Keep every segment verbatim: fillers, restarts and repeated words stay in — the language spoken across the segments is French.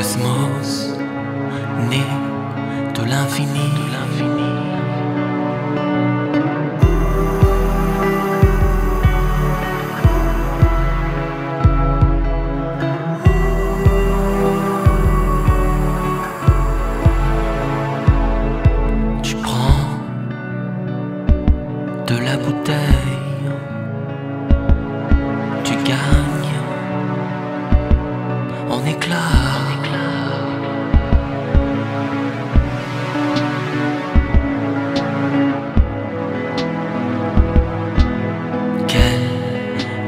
cosmos, né de l'infini. Tu prends de la bouteille, tu gagnes en éclats.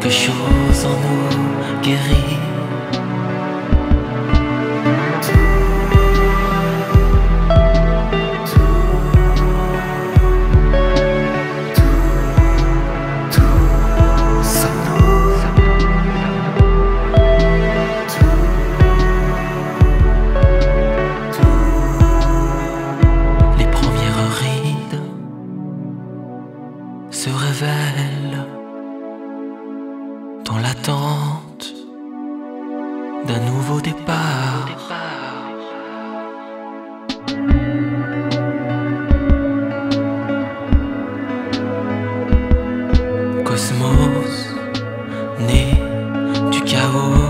Quelque chose en nous guérit. Se révèle dans l'attente d'un nouveau départ. Cosmos, né du chaos.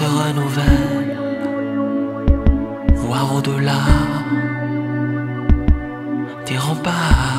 Se renouvelle, voir au-delà des remparts.